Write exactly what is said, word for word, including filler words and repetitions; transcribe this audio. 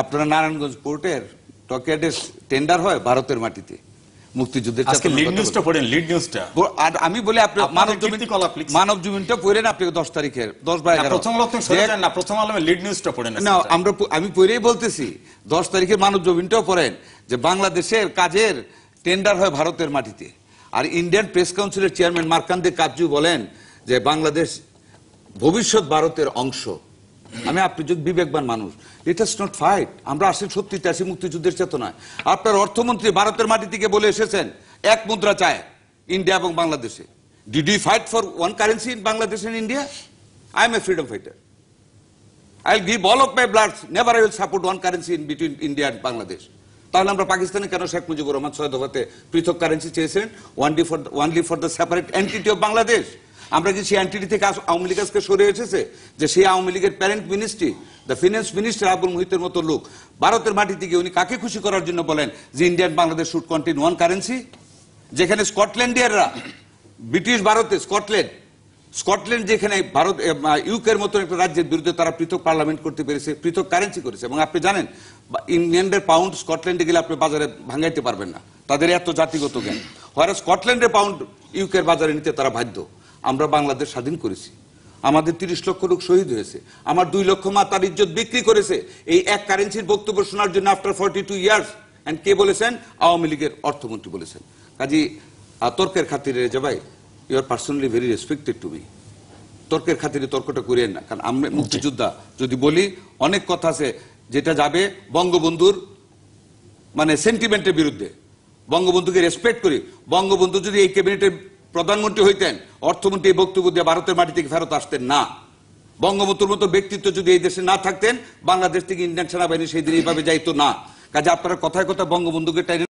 আপনারা নারায়ণগঞ্জ পোর্টের টর্কেডের টেন্ডার হয় ভারতের মাটিতে মুক্তিযুদ্ধের আজকে লিড নিউজটা পড়েন, লিড নিউজটা। আর আমি বলি আপনি মানব জমিন মানব জমিনটা পড়েন আপনি দশ তারিখের দশ বারো প্রথম আলো থেকে সরে যান না, প্রথম আলো লিড নিউজটা পড়েন না। আমরা আমি পড়েই বলতেছি দশ তারিখের মানব জমিনটাও পড়েন, যে বাংলাদেশের কাজের টেন্ডার হয় ভারতের মাটিতে। আর ইন্ডিয়ান প্রেস কাউন্সিলের চেয়ারম্যান মার্কান্দি কাজু বলেন যে বাংলাদেশ ভবিষ্যৎ ভারতের অংশ। আমি আপনি যদি বিবেকবান মানুষ, লেটস নট ফাইট। আমরা আসি সত্যিতে আসি মুক্তিযুদ্ধের চেতনায়। আপনার অর্থমন্ত্রী ভারতের মাটি থেকে বলে এসেছেন এক মুদ্রা চায় ইন্ডিয়া এবং বাংলাদেশে। Did you fight for one currency in Bangladesh and India? I am a freedom fighter, I will give all of my blood, never I will support one currency in between India and Bangladesh. তাহলে আমরা পাকিস্তানে কেন শেখ মুজিবুর রহমান ছয় দফাতে পৃথক currency চেয়েছেন? Only for only for the separate entity of Bangladesh. আমরা কি সেই এন্টিটি থেকে আওয়ামী লীগ আজকে সরে এসেছে? যে সেই আওয়ামী লীগের parent ministry, the finance minister Abul মুহিতের মতো লোক ভারতের মাটি থেকে উনি কাকে খুশি করার জন্য বলেন যে Indian Bangladesh should continue one currency? যেখানে স্কটল্যান্ডিয়াররা ব্রিটিশ ভারতে স্কটল্যান্ড স্কটল্যান্ড যেখানে ভারত ইউকের মতো একটা রাজ্যের বিরুদ্ধে তারা পৃথক পার্লামেন্ট করতে পেরেছে, পৃথক কারেন্সি করেছে। এবং আপনি জানেন ইংল্যান্ডের পাউন্ড স্কটল্যান্ডে গেলে আপনি বাজারে ভাঙাইতে পারবেন না, তাদের এত জাতিগত জ্ঞান। হয়তো স্কটল্যান্ডের পাউন্ড ইউকের বাজারে নিতে তারা বাধ্য। আমরা বাংলাদেশ স্বাধীন করেছি, আমাদের তিরিশ লক্ষ লোক শহীদ হয়েছে, আমার দুই লক্ষ মা তার ইজ্জত বিক্রি করেছে এই এক কারেন্সির বক্তব্য শোনার জন্য after forty two years and কে বলেছেন? আওয়ামী লীগের অর্থমন্ত্রী বলেছেন। কাজী তর্কের খাতিরে রেজা ভাই, you are personally very respected to me. তর্কের খাতিরে তর্কটা করিয়েন না, কারণ আমরা মুক্তিযোদ্ধা যদি বলি অনেক কথা আছে যেটা যাবে বঙ্গবন্ধুর মানে সেন্টিমেন্টের বিরুদ্ধে। বঙ্গবন্ধুকে রেসপেক্ট করি, বঙ্গবন্ধু যদি এই ক্যাবিনেটের প্রধানমন্ত্রী হইতেন অর্থমন্ত্রী এই বক্তব্য দিয়ে ভারতের মাটি থেকে ফেরত আসতেন না। বঙ্গবন্ধুর মতো ব্যক্তিত্ব যদি এই দেশে না থাকতেন বাংলাদেশ থেকে ইন্ডিয়ান সেনাবাহিনী সেই দিন এইভাবে যাইতো না। কাজে আপনারা কথায় কথা বঙ্গবন্ধুকে